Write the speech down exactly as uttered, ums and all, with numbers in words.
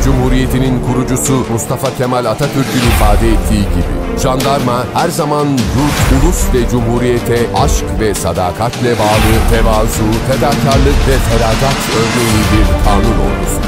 Türkiye Cumhuriyeti'nin kurucusu Mustafa Kemal Atatürk'ün ifade ettiği gibi, jandarma her zaman yurt, ulus ve cumhuriyete aşk ve sadakatle bağlı tevazu, fedakarlık ve feragat örneği bir kanun ordusu.